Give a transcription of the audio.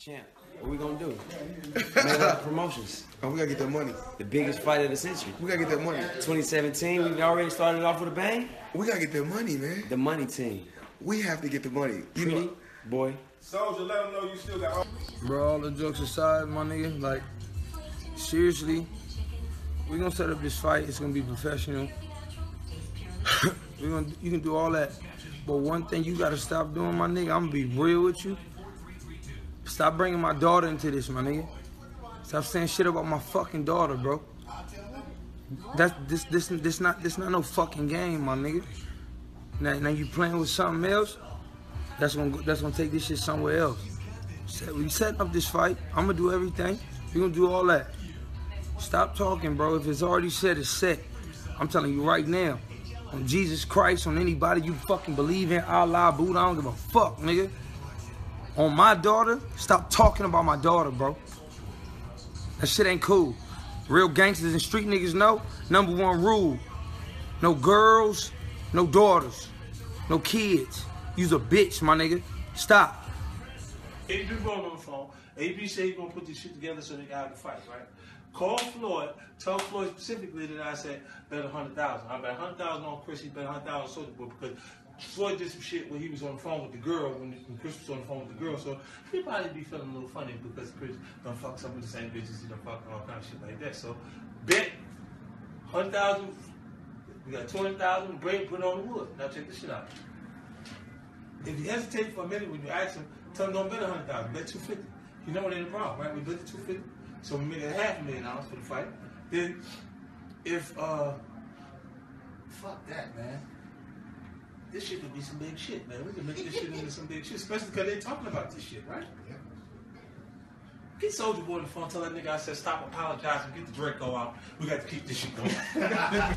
Champ, what we gonna do? Man up promotions. Oh, we gotta get that money. The biggest fight of the century. We gotta get that money. 2017, we've already started off with a bang. We gotta get that money, man. The money team. We have to get the money. Pretty boy. Soulja, let them know you still got all. Bro, all the jokes aside, my nigga, like, seriously, we gonna set up this fight. It's gonna be professional. You can do all that. But one thing you gotta stop doing, my nigga, I'm gonna be real with you. Stop bringing my daughter into this, my nigga. Stop saying shit about my fucking daughter, bro. That's this not no fucking game, my nigga. Now you playing with something else. That's gonna take this shit somewhere else. So we setting up this fight. I'm gonna do everything. We gonna do all that. Stop talking, bro. If it's already said, it's set. I'm telling you right now. On Jesus Christ, on anybody you fucking believe in, Allah, Buddha, I don't give a fuck, nigga. On my daughter, stop talking about my daughter, bro. That shit ain't cool. Real gangsters and street niggas know, #1 rule, no girls, no daughters, no kids. You's a bitch, my nigga. Stop. AP going on the phone. AP said he's gonna put this shit together so they can have the fight, right? Call Floyd, tell Floyd specifically that I said bet $100,000. I bet $100,000 on Chris, he bet $100,000 on Soulja Boy, because Floyd did some shit when he was on the phone with the girl, when Chris was on the phone with the girl, so he probably be feeling a little funny because Chris done fucked some of the same bitches, he done fucked all kind of shit like that. So bet $100,000, we got $200,000, break, put it on the wood. Now check this shit out. If you hesitate for a minute when you ask him, tell him don't bet $100,000, bet $250,000. You know it ain't a problem, right? We bet the $250,000. So we made it $500,000 for the fight. Then if fuck that, man. This shit could be some big shit, man. We can make this shit into some big shit, especially because they're talking about this shit, right? Yeah. Get Soulja Boy on the phone, tell that nigga I said stop apologizing, get the Draco out. We got to keep this shit going.